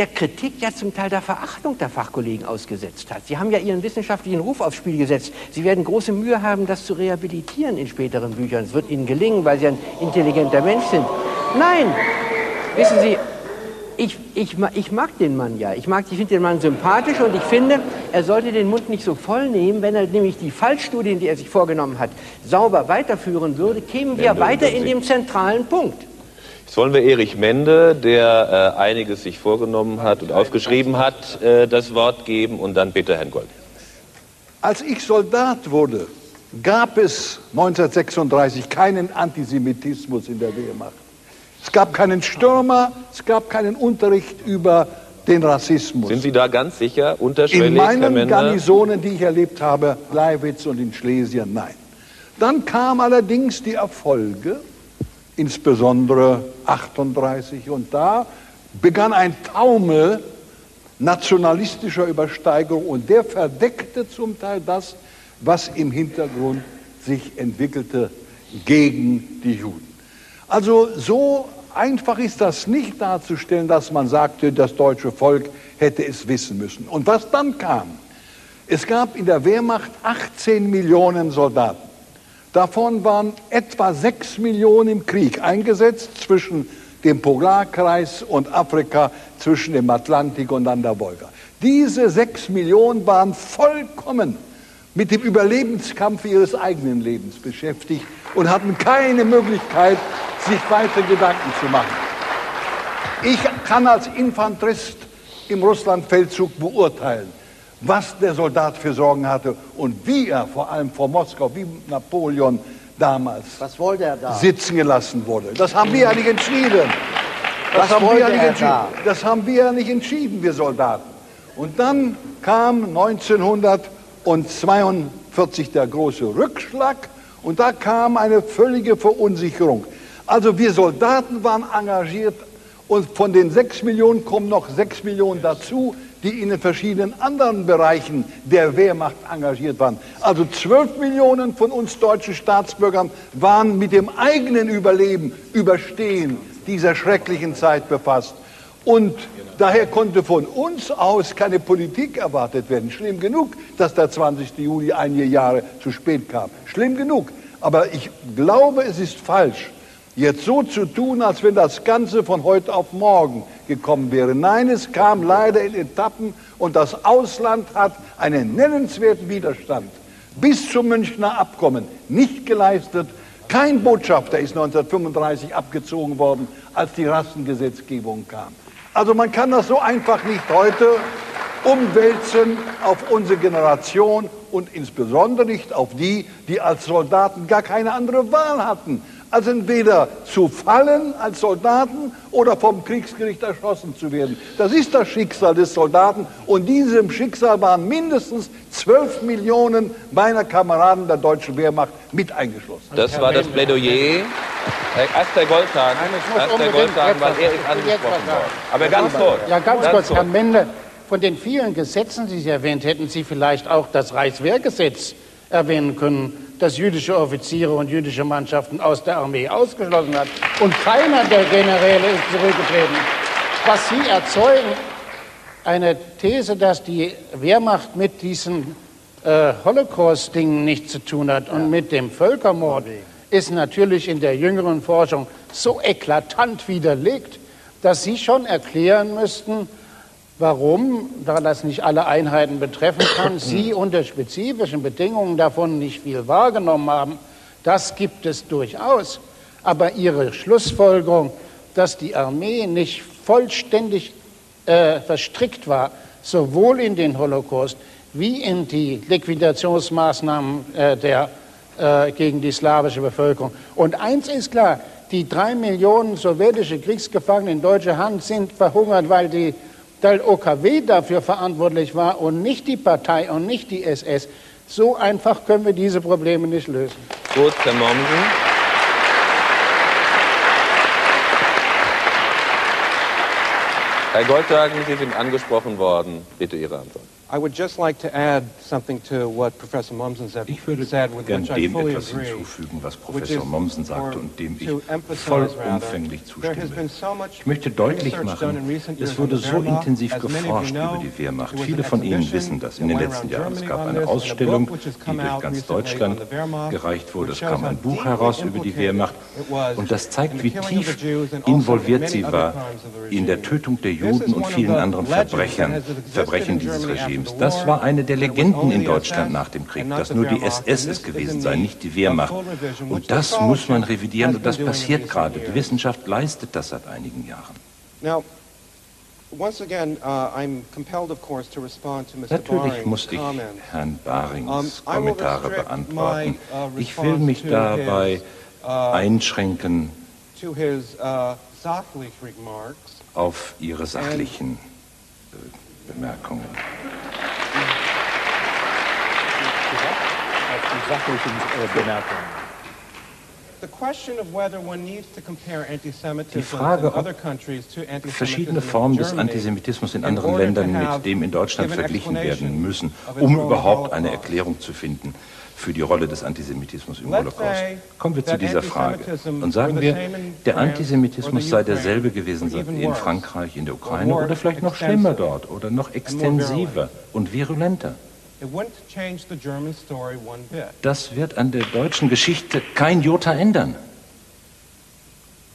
der Kritik, ja zum Teil der Verachtung der Fachkollegen ausgesetzt hat. Sie haben ja ihren wissenschaftlichen Ruf aufs Spiel gesetzt. Sie werden große Mühe haben, das zu rehabilitieren in späteren Büchern. Es wird Ihnen gelingen, weil Sie ein intelligenter Mensch sind. Nein, wissen Sie, ich mag den Mann ja. Ich finde den Mann sympathisch und ich finde, er sollte den Mund nicht so voll nehmen, wenn er nämlich die Fallstudien, die er sich vorgenommen hat, sauber weiterführen würde, kämen wir weiter in dem zentralen Punkt. Jetzt wollen wir Erich Mende, der einiges sich vorgenommen hat und aufgeschrieben hat, das Wort geben und dann bitte Herrn Gold. Als ich Soldat wurde, gab es 1936 keinen Antisemitismus in der Wehrmacht. Es gab keinen Stürmer, es gab keinen Unterricht über den Rassismus. Sind Sie da ganz sicher? In meinen Garnisonen, die ich erlebt habe, Bleiwitz und in Schlesien, nein. Dann kamen allerdings die Erfolge, insbesondere 1938, und da begann ein Taumel nationalistischer Übersteigerung und der verdeckte zum Teil das, was im Hintergrund sich entwickelte gegen die Juden. Also so einfach ist das nicht darzustellen, dass man sagte, das deutsche Volk hätte es wissen müssen. Und was dann kam? Es gab in der Wehrmacht 18 Millionen Soldaten. Davon waren etwa 6 Millionen im Krieg eingesetzt, zwischen dem Polarkreis und Afrika, zwischen dem Atlantik und an der Wolga. Diese 6 Millionen waren vollkommen mit dem Überlebenskampf ihres eigenen Lebens beschäftigt und hatten keine Möglichkeit, sich weiter Gedanken zu machen. Ich kann als Infanterist im Russlandfeldzug beurteilen, was der Soldat für Sorgen hatte und wie er vor allem vor Moskau, wie Napoleon damals, was wollte er da? Sitzen gelassen wurde. Das haben wir ja nicht entschieden. Das haben wir ja nicht entschieden, wir Soldaten. Und dann kam 1942 der große Rückschlag und da kam eine völlige Verunsicherung. Also wir Soldaten waren engagiert und von den 6 Millionen kommen noch 6 Millionen dazu, die in den verschiedenen anderen Bereichen der Wehrmacht engagiert waren. Also 12 Millionen von uns deutschen Staatsbürgern waren mit dem eigenen Überleben, Überstehen dieser schrecklichen Zeit befasst. Und daher konnte von uns aus keine Politik erwartet werden. Schlimm genug, dass der 20. Juli einige Jahre zu spät kam. Schlimm genug. Aber ich glaube, es ist falsch, jetzt so zu tun, als wenn das Ganze von heute auf morgen gekommen wäre. Nein, es kam leider in Etappen und das Ausland hat einen nennenswerten Widerstand bis zum Münchner Abkommen nicht geleistet. Kein Botschafter ist 1935 abgezogen worden, als die Rassengesetzgebung kam. Also man kann das so einfach nicht heute umwälzen auf unsere Generation und insbesondere nicht auf die, die als Soldaten gar keine andere Wahl hatten, als entweder zu fallen als Soldaten oder vom Kriegsgericht erschossen zu werden. Das ist das Schicksal des Soldaten und diesem Schicksal waren mindestens 12 Millionen meiner Kameraden der deutschen Wehrmacht mit eingeschlossen. Das war das Plädoyer. Erst der Goldhagen, weil er ist angesprochen worden. Aber ganz kurz. Ja, ganz kurz, Herr Mende, von den vielen Gesetzen, die Sie erwähnt, hätten Sie vielleicht auch das Reichswehrgesetz erwähnen können, das jüdische Offiziere und jüdische Mannschaften aus der Armee ausgeschlossen hat. Und keiner der Generäle ist zurückgetreten. Was Sie erzeugen, eine These, dass die Wehrmacht mit diesen Holocaust-Dingen nichts zu tun hat und mit dem Völkermord, ist natürlich in der jüngeren Forschung so eklatant widerlegt, dass Sie schon erklären müssten, warum, da das nicht alle Einheiten betreffen kann, Sie unter spezifischen Bedingungen davon nicht viel wahrgenommen haben. Das gibt es durchaus. Aber Ihre Schlussfolgerung, dass die Armee nicht vollständig verstrickt war, sowohl in den Holocaust wie in die Liquidationsmaßnahmen gegen die slawische Bevölkerung. Und eins ist klar, die 3 Millionen sowjetische Kriegsgefangene in deutscher Hand sind verhungert, weil die der OKW dafür verantwortlich war und nicht die Partei und nicht die SS. So einfach können wir diese Probleme nicht lösen. Gut, Herr Mommsen. Herr Goldhagen, Sie sind angesprochen worden. Bitte Ihre Antwort. Ich würde gern dem etwas hinzufügen, was Professor Mommsen sagte und dem ich vollumfänglich zustimme. Ich möchte deutlich machen, es wurde so intensiv geforscht über die Wehrmacht. Viele von Ihnen wissen das in den letzten Jahren. Es gab eine Ausstellung, die durch ganz Deutschland gereicht wurde. Es kam ein Buch heraus über die Wehrmacht und das zeigt, wie tief involviert sie war in der Tötung der Juden und vielen anderen Verbrechen dieses Regimes. Das war eine der Legenden in Deutschland nach dem Krieg, dass nur die SS es gewesen sei, nicht die Wehrmacht. Und das muss man revidieren und das passiert gerade. Die Wissenschaft leistet das seit einigen Jahren. Natürlich muss ich Herrn Barings Kommentare beantworten. Ich will mich dabei einschränken auf Ihre sachlichen Bemerkungen. Die Frage, ob verschiedene Formen des Antisemitismus in anderen Ländern mit dem in Deutschland verglichen werden müssen, um überhaupt eine Erklärung zu finden für die Rolle des Antisemitismus im Holocaust. Kommen wir zu dieser Frage und sagen wir, der Antisemitismus sei derselbe gewesen wie in Frankreich, in der Ukraine oder vielleicht noch schlimmer dort oder noch extensiver und virulenter. Das wird an der deutschen Geschichte kein Jota ändern.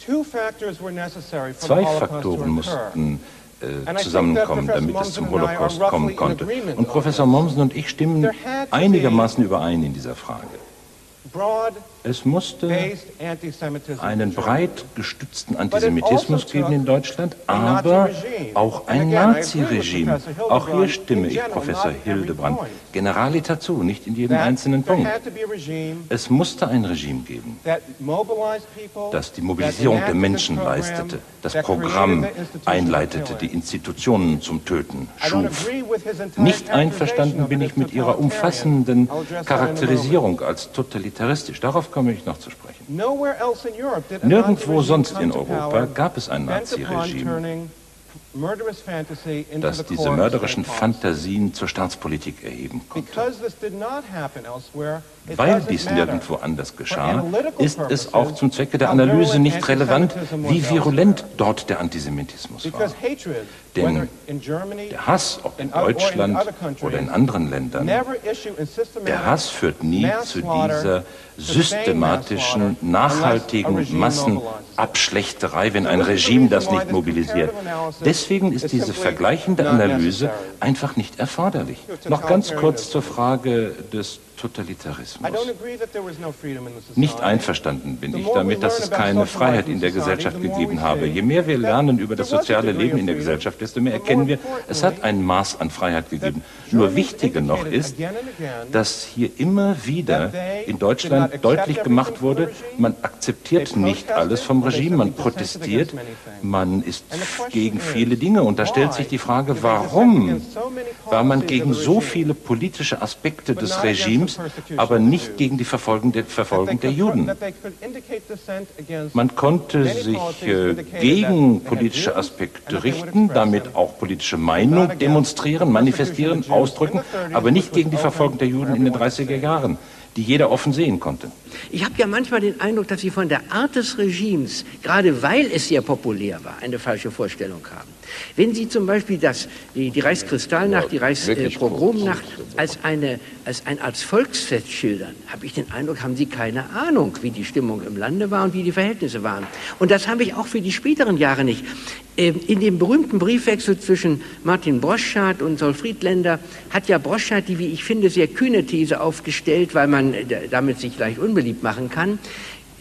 Zwei Faktoren mussten zusammenkommen, damit es zum Holocaust kommen konnte. Und Professor Mommsen und ich stimmen einigermaßen überein in dieser Frage. Es musste einen breit gestützten Antisemitismus geben in Deutschland, aber auch ein Nazi-Regime. Auch hier stimme ich Professor Hildebrandt generell dazu, nicht in jedem einzelnen Punkt. Es musste ein Regime geben, das die Mobilisierung der Menschen leistete, das Programm einleitete, die Institutionen zum Töten schuf. Nicht einverstanden bin ich mit Ihrer umfassenden Charakterisierung als totalitaristisch. Darauf komme ich noch zu sprechen. Nirgendwo sonst in Europa gab es ein Nazi-Regime, das diese mörderischen Fantasien zur Staatspolitik erheben konnte. Weil dies nirgendwo anders geschah, ist es auch zum Zwecke der Analyse nicht relevant, wie virulent dort der Antisemitismus war. Denn der Hass, ob in Deutschland oder in anderen Ländern, der Hass führt nie zu dieser systematischen, nachhaltigen Massenabschlechterei, wenn ein Regime das nicht mobilisiert. Deswegen ist diese vergleichende Analyse einfach nicht erforderlich. Noch ganz kurz zur Frage des Totalitarismus. Nicht einverstanden bin ich damit, dass es keine Freiheit in der Gesellschaft gegeben habe. Je mehr wir lernen über das soziale Leben in der Gesellschaft, desto mehr erkennen wir, es hat ein Maß an Freiheit gegeben. Nur wichtiger noch ist, dass hier immer wieder in Deutschland deutlich gemacht wurde, man akzeptiert nicht alles vom Regime, man protestiert, man ist gegen viele Dinge. Und da stellt sich die Frage, warum war man gegen so viele politische Aspekte des Regimes, aber nicht gegen die Verfolgung der Juden. Man konnte sich gegen politische Aspekte richten, damit auch politische Meinung demonstrieren, manifestieren, ausdrücken, aber nicht gegen die Verfolgung der Juden in den 30er Jahren, die jeder offen sehen konnte. Ich habe ja manchmal den Eindruck, dass Sie von der Art des Regimes, gerade weil es sehr populär war, eine falsche Vorstellung haben. Wenn Sie zum Beispiel die Reichskristallnacht, die Reichspogromnacht als Volksfest schildern, habe ich den Eindruck, haben Sie keine Ahnung, wie die Stimmung im Lande war und wie die Verhältnisse waren. Und das habe ich auch für die späteren Jahre nicht. In dem berühmten Briefwechsel zwischen Martin Broschat und Saul Friedländer hat ja Broschat die, wie ich finde, sehr kühne These aufgestellt, weil man damit sich leicht unbeliebt machen kann.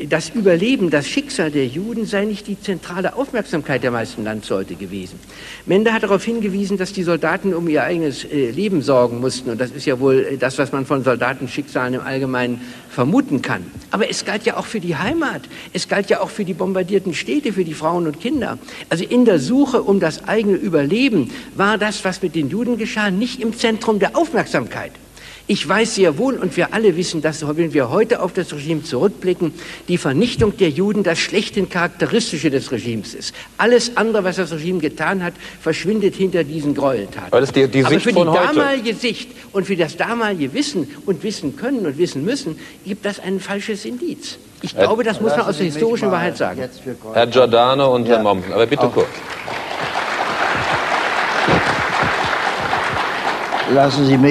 Das Überleben, das Schicksal der Juden sei nicht die zentrale Aufmerksamkeit der meisten Landsleute gewesen. Mende hat darauf hingewiesen, dass die Soldaten um ihr eigenes Leben sorgen mussten. Und das ist ja wohl das, was man von Soldatenschicksalen im Allgemeinen vermuten kann. Aber es galt ja auch für die Heimat. Es galt ja auch für die bombardierten Städte, für die Frauen und Kinder. Also in der Suche um das eigene Überleben war das, was mit den Juden geschah, nicht im Zentrum der Aufmerksamkeit. Ich weiß sehr wohl, und wir alle wissen das, wenn wir heute auf das Regime zurückblicken, die Vernichtung der Juden das schlechthin Charakteristische des Regimes ist. Alles andere, was das Regime getan hat, verschwindet hinter diesen Gräueltaten. Aber, aber für die damalige Sicht und für das damalige Wissen und wissen können und wissen müssen, gibt das ein falsches Indiz. Ich glaube, das muss man aus der historischen Wahrheit sagen. Herr Giordano und Herr Mommsen, aber bitte kurz. Lassen Sie mich.